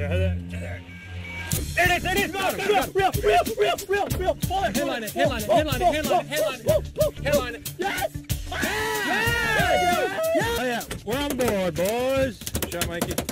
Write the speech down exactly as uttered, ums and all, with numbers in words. It is, it is, no, real, real, real, real, real, real, real. Headline it, headline it, headline it, headline it, headline it, headline it. Yes! Yeah! Yeah! Yeah! We're on board, boys. Shot, Mikey.